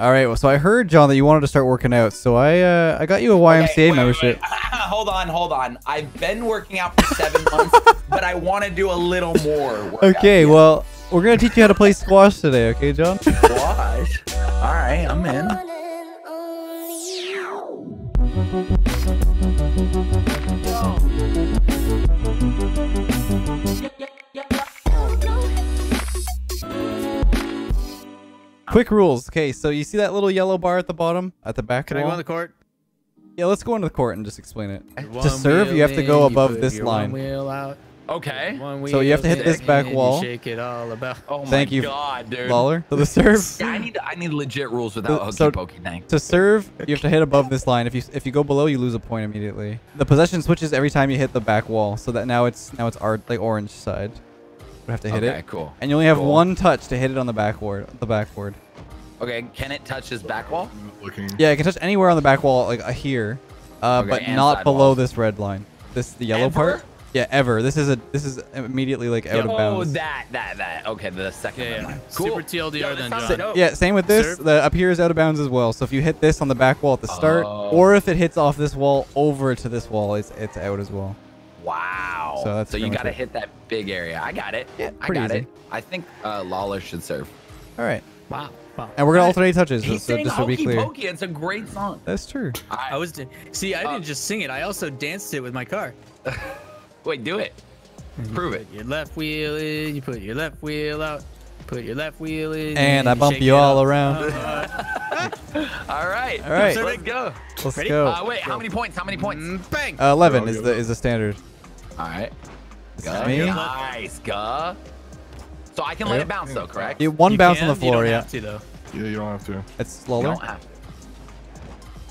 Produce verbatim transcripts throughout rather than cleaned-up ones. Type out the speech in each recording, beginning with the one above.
All right. Well, so I heard, John, that you wanted to start working out. So I uh, I got you a Y M C A okay, wait, membership. Wait, wait. hold on, hold on. I've been working out for seven months, but I want to do a little more workout. Okay. Yeah. Well, we're going to teach you how to play squash today. Okay, John? Squash? All right. I'm in. Quick rules. Okay, so you see that little yellow bar at the bottom, at the back? Can wall? I go on the court? Yeah, let's go into the court and just explain it. One to serve, you have to go in, above this line. Out. Okay. So you have to hit this back wall. Shake it all about. Oh my Thank you, God, dude. Lawler. So the serve. I need I need legit rules without hokey so pokey thing. To serve, you have to hit above this line. If you if you go below, you lose a point immediately. The possession switches every time you hit the back wall, so that now it's now it's our like orange side. We have to hit okay, it. Okay, cool. And you only have cool. one touch to hit it on the backboard. The backboard. Okay, can it touch this back wall? Yeah, it can touch anywhere on the back wall, like uh, here, uh, okay, but not below walls. this red line. This the yellow ever? part. Yeah, ever. This is a this is immediately like out oh, of bounds. Oh, that that that. Okay, the second yeah, yeah. Cool. Super T L D R Yo, then, John. So, yeah, same with this. The up here is out of bounds as well. So if you hit this on the back wall at the start, oh. or if it hits off this wall over to this wall, it's it's out as well. Wow. So, that's so you got to hit that big area. I got it. Yeah, I got easy. it. I think uh, Lawler should serve. All right. Wow. wow. And we're going to alternate touches. He's so, just to be clear. Pokey. It's a great song. That's true. I, I was See, I uh, didn't just sing it. I also danced it with my car. Wait, do it. Prove it. Your left wheel in. You put your left wheel out. Put your left wheel in. And I bump you all around. All right. All right. So let's go. Let's Ready? go. Uh, wait, go. how many points? How many points? Mm, bang. Uh, eleven go, is go. the is the standard. All right. Got me. Nice, guh. So I can yep. let it bounce though, correct? You one you bounce can, on the floor, you don't yeah. Have to, though. Yeah, you don't have to. It's slower. You don't have to.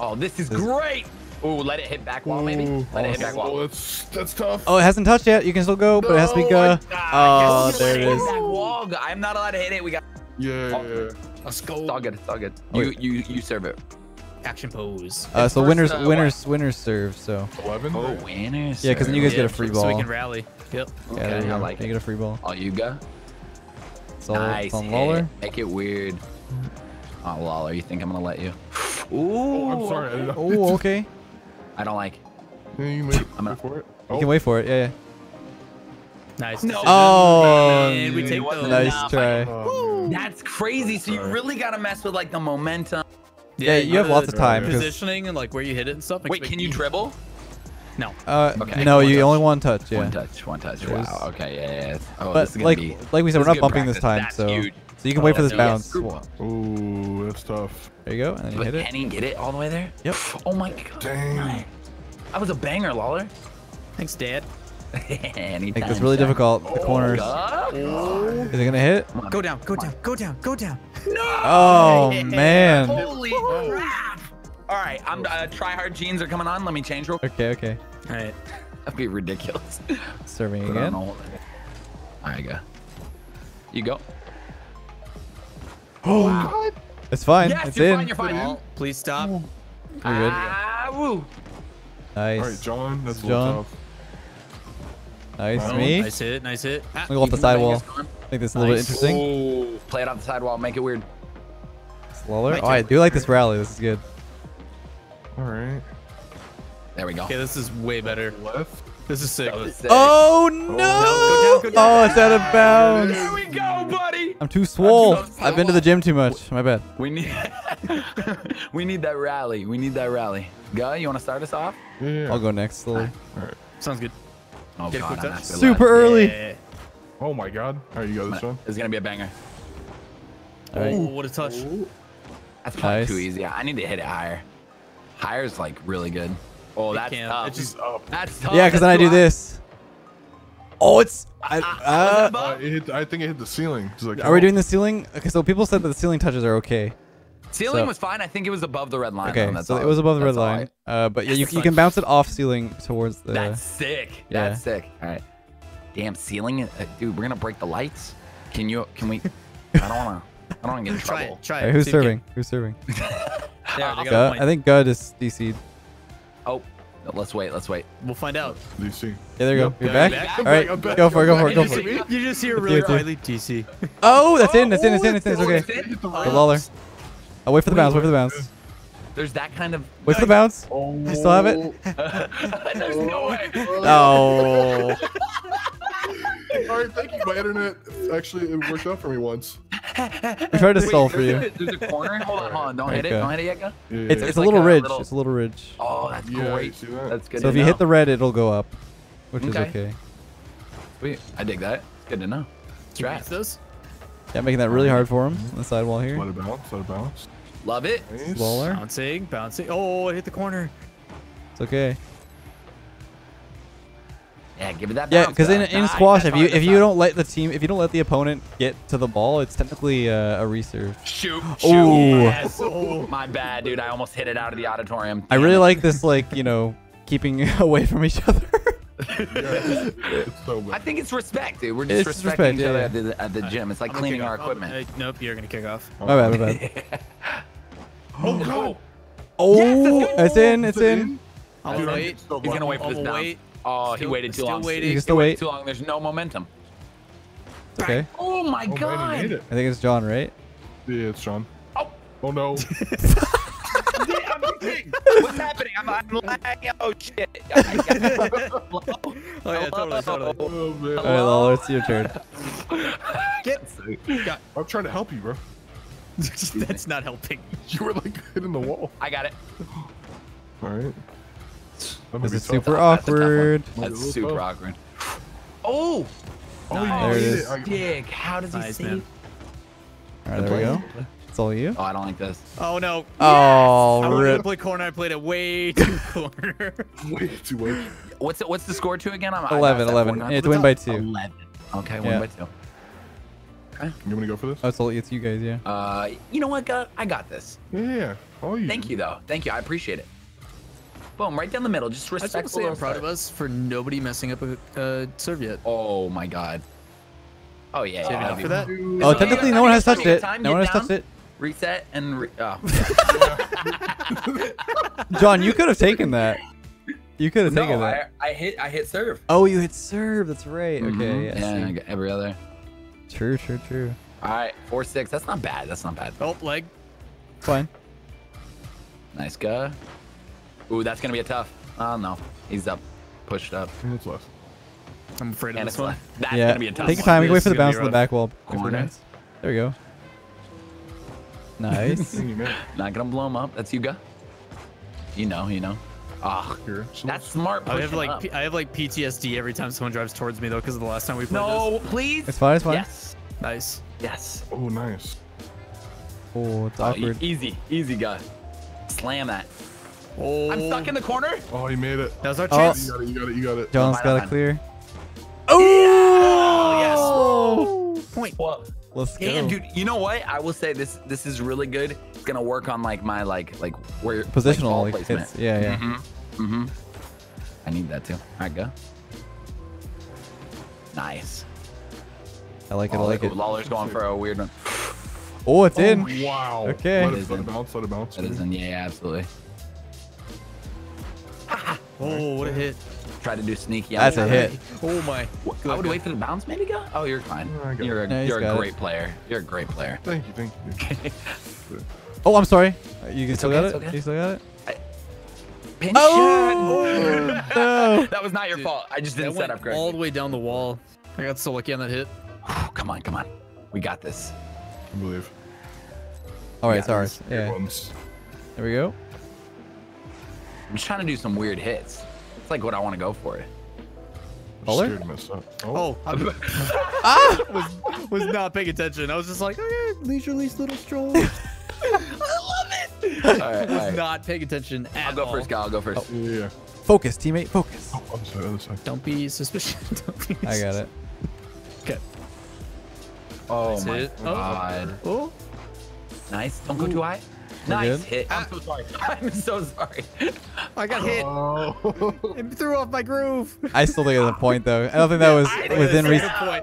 Oh, this is this great. Ooh, let it hit back wall, maybe. Let oh, it hit back wall. Oh, that's, that's tough. Oh, it hasn't touched yet. You can still go, but no, it has to be guh. Oh, there it is. Back wall. I'm not allowed to hit it. We got. Yeah. Oh, let's go. It's all good. It's all good. You you you serve it. Action pose. Uh, so first, winners, uh, winners, what? winners serve. So. eleven. Oh, winners. Yeah, because then you guys yeah, get a free ball. So we can rally. Yep. Okay, yeah, there I like. It. You get a free ball. Oh, you go. It's all nice. On Lawler. Make it weird. Oh, Lawler, you think I'm gonna let you? Ooh. Oh, I'm sorry. Oh, okay. I don't like. Yeah, you wait, I'm gonna, wait for it. Oh. You can wait for it. Yeah. yeah. Nice. No. Oh, man, we take those. Nice enough. try. Oh, that's crazy. So you really gotta mess with like the momentum. Yeah, yeah, you have lots of time. Positioning and like where you hit it and stuff. Like wait, can you dribble? No. Uh, okay. No, you only one touch. Yeah. One touch. One touch. Wow. Okay. Yeah. yeah. Oh, but this is like, be, like we said, we're not bumping practice. this time, that's so huge. so you can oh, wait for this no, bounce. Yes. Ooh, that's tough. There you go. And then you hit it. Can he get it all the way there? Yep. Oh my god. Dang. That was a banger, Lawler. Thanks, Dad. Anytime, like, it's really difficult. The corners. Oh, is it gonna hit? Go down, go down, go down, go down. No! Oh yeah. man! Holy oh. crap! All right, I'm. Uh, try hard jeans are coming on. Let me change real quick. Okay, okay. All right. That'd be ridiculous. Serving Put again. All right, go. You go. Oh wow. God! It's fine. Yes, it's you're in. fine. You're fine. Oh, please stop. We're good. Ah, woo. Nice. All right, John. That's John. Nice wow. me. Nice hit, nice hit. Ah, I'm gonna go off the sidewall. I think this is a little nice. bit interesting. Ooh. Play it off the sidewall, make it weird. Slower. Oh, I do like this rally. This is good. All right. There we go. Okay, this is way better. Left. This is sick. sick. Oh no! no go down, go down. Oh, it's out of bounds. There we go, buddy. I'm too swole. I'm too I've been to the gym too much. My bad. We need. we need that rally. We need that rally. Guh, you want to start us off? Yeah. I'll go next. All right. All right. Sounds good. Oh Get god, I'm super line. early. Yeah. Oh my god. All right, you go this one. It's gonna be a banger. All right. Ooh, what a touch. Ooh. That's probably nice. too easy. I need to hit it higher. Higher is like really good. Oh, that's it tough. It's just up. That's tough. Yeah, because then I do this. Oh, it's. I, uh, uh, it hit, I think it hit the ceiling. Like, are oh. we doing the ceiling? Okay, so people said that the ceiling touches are okay. Ceiling so. was fine. I think it was above the red line. Okay, that's so all. it was above the that's red line. Right. Uh, but yeah, you, you can bounce it off ceiling towards the. That's sick. Yeah. That's sick. All right. Damn ceiling, uh, dude. We're gonna break the lights. Can you? Can we? I don't wanna. I don't wanna get in trouble. Try it. Try it. Right, who's, serving? who's serving? Who's serving? Guh, I think Guh is D C'd. Oh, no, let's wait. Let's wait. We'll find out. D C. Yeah, there you go. You're back. back. All right. Back. Go for it. Go for it. Go for it. You just, you just hear really Riley D C. Oh, that's in. That's in. That's in. That's in. It's okay. The Lawler. Oh, wait for the bounce. Wait for the bounce. There's that kind of... Wait for the bounce. Oh. I still have it. There's no way. Oh. Sorry, thank you. My internet actually it worked out for me once. We tried to Wait, stall for you. A, there's a corner. Hold on, hold on. Don't hit it. Don't hit it yet, guys. Yeah, yeah, it's, it's a little like a ridge. Little... It's a little ridge. Oh, that's yeah, great. That? That's good. So if know. you hit the red, it'll go up, which okay. is okay. Wait, I dig that. It's good to know. Tracks those. Yeah, making that really hard for him. On the sidewall here. Let it bounce. Let it bounce. Love it. Nice. Bouncing, bouncing. Oh, it hit the corner. It's okay. Yeah, give it that bounce. Yeah, because in, in squash, if you if you don't let the team, if you don't let the opponent get to the ball, it's technically uh, a reserve. Shoot! Shoot! Yes. Oh, my bad, dude. I almost hit it out of the auditorium. Damn. I really like this, like you know, keeping away from each other. Yeah, it's so I think it's respect, dude. We're just it's respecting respect, each yeah, other yeah. At, the, at the gym. It's like I'm cleaning our off. equipment. Oh, nope, you're gonna kick off. Oh. My bad, my bad. Oh no! Oh, yes, it's in, it's in. I'll dude, wait. He's gonna wait for this bounce. Oh, still, he waited too long. Waiting. He can still wait. Too long. There's no momentum. Okay. Oh my oh, god! Man, I think it's John, right? Yeah, it's John. Oh, oh no! Yeah, I'm kidding. What's happening? I'm, I'm lagging. Oh shit! Oh, yeah, totally, totally. Oh, man. All right, Lawler, it's your turn. Get. I'm trying to help you, bro. That's not helping. You were like hitting the wall. I got it. All right. This is super oh, awkward. That's, that's super awkward. Oh! Oh, nice. There it is. Dig. How does he nice, see? Man. All right, there we go. It's all you. Oh, I don't like this. Oh, no. Oh, yes. I wanted to play corner. I played it way too corner. Way too way. What's, it, what's the score to again? I'm, eleven, eleven. It's win by two. eleven. Okay, win yeah. by two. Okay. You want to go for this? Oh, it's, all, it's you guys, yeah. Uh, you know what, God? I got this. Yeah. Oh, you. Thank you, though. Thank you. I appreciate it. Boom, right down the middle. Just respectful. I just I'm proud of us for nobody messing up a uh, serve yet. Oh my god. Oh yeah. Oh, yeah. For that? Oh, oh technically no one has touched it. No one has touched it. Reset and re oh. John, you could have taken that. You could have no, taken that. I, I hit. I hit serve. Oh, you hit serve. That's right. Mm-hmm. Okay. Yes. Yeah. I got every other. True. True. True. All right. Four six. That's not bad. That's not bad. Oh, leg. Fine. Nice guy. Ooh, that's gonna be a tough. Oh no, he's up, pushed up. And it's left. I'm afraid of and this one. Left. That's yeah. gonna be a tough. Take your time. One. Wait for the bounce on the back wall. Corner. There we go. Nice. Not gonna blow him up. That's Yuga. You know, you know. Ah, oh, that's smart. I have like up. I have like P T S D every time someone drives towards me though, because of the last time we played no, this. No, please. It's fine. It's fine. Yes. Nice. Yes. Oh, nice. Oh, it's awkward. Oh, easy, easy guy. Slam that. Oh. I'm stuck in the corner. Oh, he made it. That was our chance. Oh. You got it. You got it. You got it. John's got it clear. Oh, yeah. Oh yes. Point. Well, let's damn, go. Dude. You know what? I will say this. This is really good. It's gonna work on like my like like where positional like, placement. Hits. Yeah, yeah. Mm-hmm. Mm-hmm. I need that too. All right, go. Nice. I like it. I like it. Lawler's going for a weird one. Oh, it's oh, in. Wow. Okay. Let it bounce. Let it bounce. It is in. Yeah, absolutely. Oh, what a hit. Try to do sneaky. That's a hit. Oh, my. I would wait for the bounce, maybe, go? Oh, you're fine. You're a, you're a great player. You're a great player. Thank you. Thank you. Oh, I'm sorry. You still got it? You still got it? Pinch oh, shot. No. That was not your fault. I just didn't set up correctly. All the way down the wall. I got so lucky on that hit. Come on, come on. We got this. I believe. All right, it's ours. Yeah. There we go. I'm just trying to do some weird hits. It's like what I want to go for. Lawler? Oh, oh. I was, was not paying attention. I was just like, oh, yeah, leisurely little stroll. I love it. All right, I was all right. not paying attention at I'll go all. first, guy. I'll go first. Oh. Yeah. Focus, teammate. Focus. Oh, I'm sorry, I'm sorry. Don't be suspicious. Don't be suspicious. I got it. Okay. Oh, nice my hit. God. Oh. Nice. Don't go Ooh. too high. Nice hit. I'm so sorry. I'm so sorry. I got hit. Oh. It threw off my groove. I still think it was a point though. I don't think that was within reason. I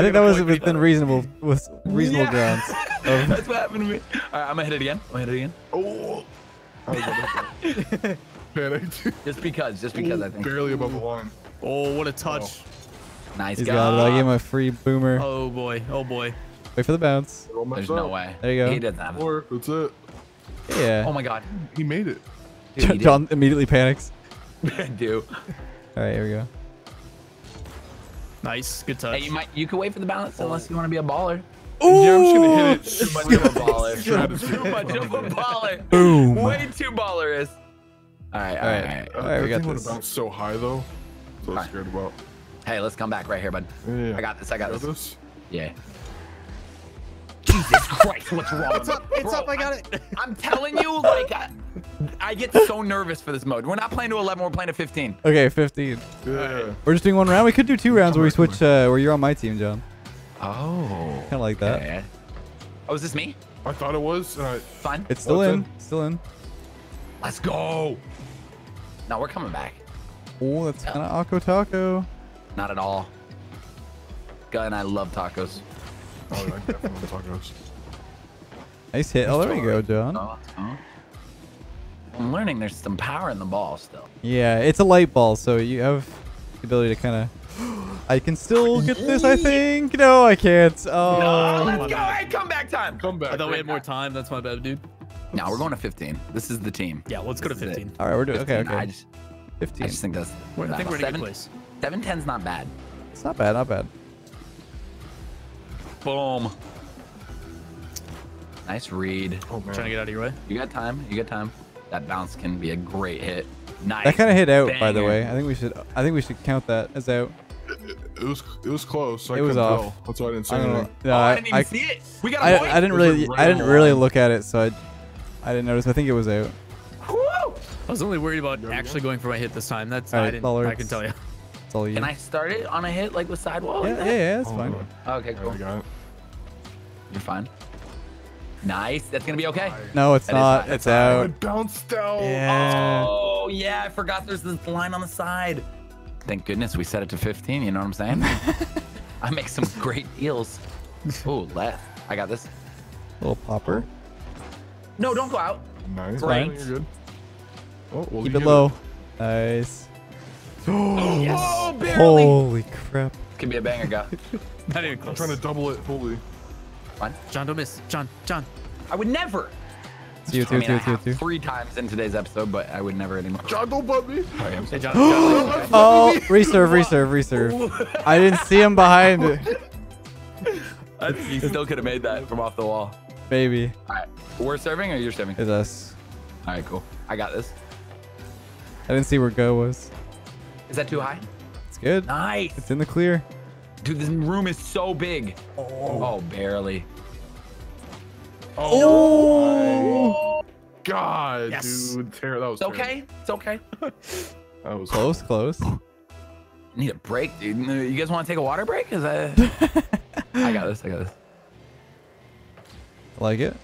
think that was within reasonable with reasonable yeah. grounds. Um, That's what happened to me. All right, I'm gonna hit it again. I'm gonna hit it again. Oh. just because, just because Ooh, I think. Barely above the line. Oh, what a touch. Oh. Nice He's guy. Got it. I gave him a free boomer. Oh boy. Oh boy. Wait for the bounce. There's no way. There you go. He doesn't have it. That's it. Yeah. Oh my god. He made it. Dude, he John did. Immediately panics. I do. All right, here we go. Nice, good touch. Hey, you might you can wait for the balance unless you want to be a baller. Ooh. Yeah, I'm just gonna hit it. Too much of a baller. Too much of a baller. Boom. Way too ballerish. All right, all right, all right. Uh, all right we got this. Bounce so high though. So right. scared about. Hey, let's come back right here, bud. Yeah, yeah. I got this. I got this. this. Yeah. Jesus Christ, what's wrong? It's up. It's Bro, up. I got I'm, it. I'm telling you, like, I, I get so nervous for this mode. We're not playing to eleven. We're playing to fifteen. Okay, fifteen. Yeah. We're just doing one round. We could do two rounds where we switch. Uh, where you're on my team, John. Oh. Kind of like that. Okay. Oh, is this me? I thought it was. Uh, Fun. It's still in. in. Still in. Let's go. No, we're coming back. Oh, that's kind of Akko Taco. Not at all. God, and I love tacos. Oh, I definitely love tacos. Nice hit. Oh, there we go, John. Oh, oh. I'm learning there's some power in the ball still. Yeah, it's a light ball, so you have the ability to kind of... I can still get this, I think. No, I can't. Oh. No, let's go. Hey, come back time. Come back. I thought we had more time. That's my bad, dude. No, we're going to fifteen. This is the team. Yeah, let's go to fifteen. All right, we're doing... Okay, okay. I just, fifteen. I just think that's... We're, I think we're in a good place. seven ten's not bad. It's not bad, not bad. Boom. Nice read. Oh, trying to get out of your way. You got time. You got time. That bounce can be a great hit. Nice. That kind of hit out, banger. By the way. I think we should. I think we should count that as out. It, it was. It was close. I it was off. Go. That's why I didn't see it. No, oh, I, I didn't even I, see it. We got. I, I didn't really. I didn't really look at it, so I, I didn't notice. I think it was out. Woo! I was only worried about actually going for my hit this time. That's. All right, I didn't. Ballards. I can tell you. You. Can I start it on a hit like with sidewall? Yeah, like yeah, yeah, that's oh, fine. Okay, cool. You're fine. Nice. That's gonna be okay. No, it's that not. It's, it's out. It bounced out. Yeah. Oh yeah, I forgot there's this line on the side. Thank goodness we set it to fifteen. You know what I'm saying? I make some great deals. Oh, left. I got this. Little popper. No, don't go out. Nice. Great. You're good. Oh, well, keep it low. It. Nice. Oh, yes. Oh, barely. Holy crap. Could be a banger, guy. Not even close. I'm trying to double it fully. Fine. John, don't miss. John, John. I would never. Two, two, I mean, two, I two, two. Three times in today's episode, but I would never anymore. John, don't butt me. All right, I'm sorry. Hey, John, John, okay. Oh, reserve, reserve, reserve. I didn't see him behind it. You still could have made that from off the wall. Maybe. All right. We're serving or you're serving? It's us. All right, cool. I got this. I didn't see where go was. Is that too high? It's good. Nice. It's in the clear. Dude, this room is so big. Oh, oh barely. Oh, oh. God, yes. Dude. That was it's okay. It's okay. That was close, close. Need a break, dude. You guys want to take a water break? Is that... I got this. I got this. I like it.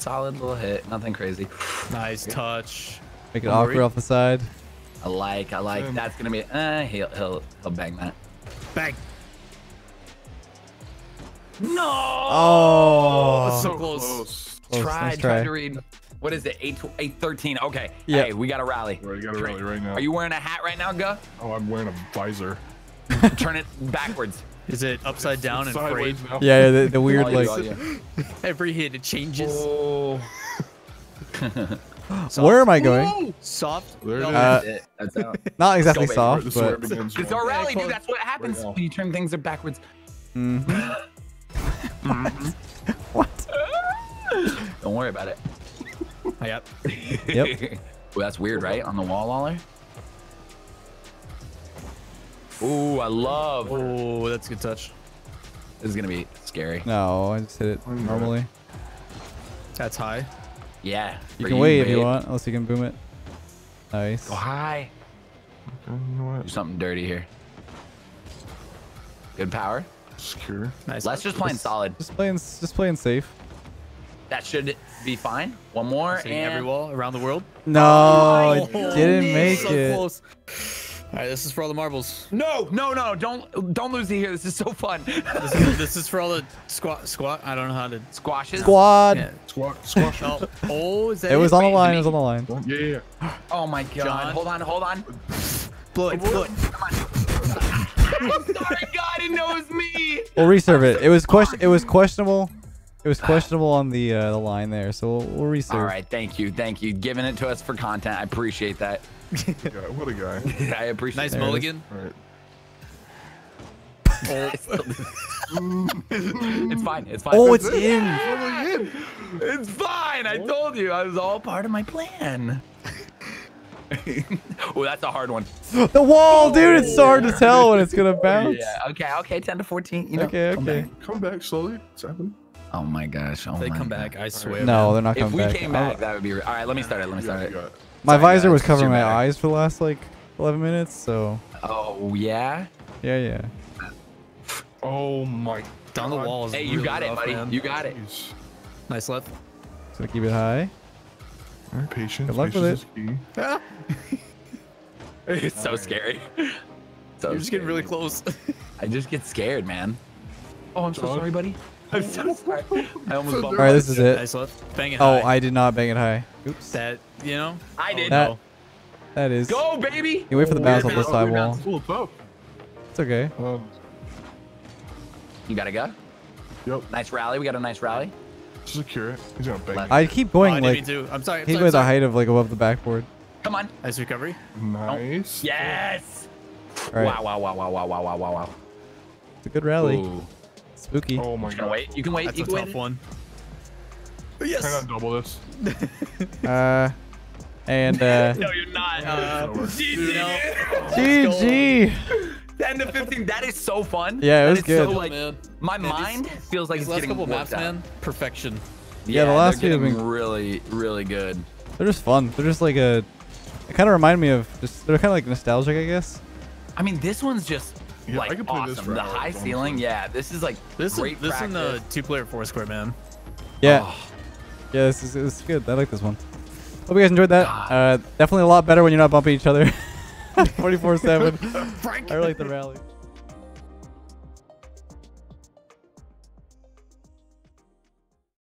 Solid little hit. Nothing crazy. Nice touch. Make it Don't awkward worry. Off the side. I like, I like. Damn. That's gonna be. Uh, he'll, he'll, he'll bang that. Bang. No. Oh, oh so close. close. close. Tried, nice try. tried to read. What is it? Eight, eight, thirteen. Okay. Yep. Hey, we got a rally. We got a rally right now. Are you wearing a hat right now, Guh? Oh, I'm wearing a visor. Turn it backwards. Is it upside down it's and frayed? Yeah, the, the weird like. Oh, yeah, yeah. Every hit it changes. Oh. Soft. Where am I going? Whoa! Soft. Uh, that's out. Not exactly so soft, it's but it's our rally, dude. That's what happens right when you turn things backwards. Mm. What? Don't worry about it. I got. Yep. Well, that's weird, right? On the wall, Lawler. Ooh, I love. Ooh, that's a good touch. This is gonna be scary. No, I just hit it normally. That's high. Yeah. You can you, wait if you want, unless you can boom it. Nice. Go high. Do something dirty here. Good power. Secure. Nice. Let's just play just, solid. Just playing, just playing safe. That should be fine. One more and every wall around the world. No, oh, it didn't make so it. Close. All right, this is for all the marbles. No, no, no! Don't, don't lose it here. This is so fun. This is, this is for all the squat, squat. I don't know how to squashes. Squad. Yeah. Squat, squash. Oh, oh, is that? It was on the line. It was on the line. Yeah, yeah, yeah. Oh my God! John. Hold on, hold on. Blood, blood. Come on. I'm sorry, God, it knows me. We'll reserve it. It was question. It was questionable. It was questionable on the uh, the line there, so we'll, we'll research. All right, thank you, thank you, giving it to us for content. I appreciate that. What a guy! I appreciate. Nice mulligan. All right. It's fine. It's fine. Oh, it's in. in. It's fine. I told you. I was all part of my plan. Oh, that's a hard one. The wall, dude. It's so hard to tell when it's gonna bounce. Yeah. Okay. Okay. ten to fourteen. You know. Okay. Okay. Come back, come back slowly. It's happening. Oh my gosh. Oh, if they my come God. back, I swear. No, man. They're not coming back. If we back, came back, that would be. All right. Let me start it. Let me start yeah, it. My Sorry, visor guys. was covering my eyes for the last like eleven minutes. So. Oh yeah. Yeah. Yeah. Oh my God. Down the wall is Hey, really you got rough, it, buddy. Man. You got it. Jeez. Nice left. So keep it high. Right, patience. Good luck patience with it. Ah. It's so right. scary. So You're just scary, getting really man. close. I just get scared, man. Oh, I'm so sorry, buddy. I'm so sorry. I almost bumped. All right, this is it. Nice left. Bang it oh, high. Oh, I did not bang it high. Oops. That, you know? I did. That, that is. Go, baby. You wait for the bounce on the sidewall. Oh, it's okay. Um, You gotta go? Yep. Nice rally. We got a nice rally. Secure it. He's gonna bang. I keep going oh, I like. Me too. I'm sorry. I'm keep sorry, going sorry. the height of like above the backboard. Come on. Nice recovery. Nice. Oh. Yes. Right. Wow! Wow! Wow! Wow! Wow! Wow! Wow! Wow! It's a good rally. Ooh. Spooky. Oh my god. Wait. You can wait. That's you can a tough wait. one. Yes. Can I double this? uh. And. uh No, you're not. Uh, G G. No. G G. ten to fifteen, that is so fun. Yeah, it was good. So, like, oh, my yeah, mind these, feels like it's getting last couple maps, out. man, perfection. Yeah, yeah, the last few have been really, really good. They're just fun. They're just like a. It kind of remind me of. Just, they're kind of like nostalgic, I guess. I mean, this one's just yeah, like I could play awesome. This the high ceiling, yeah. This is like this great. Is, this is the two-player foursquare, man. Yeah, oh. yeah. This is it's good. I like this one. Hope you guys enjoyed that. Uh, definitely a lot better when you're not bumping each other. twenty-four seven. I really like the rally.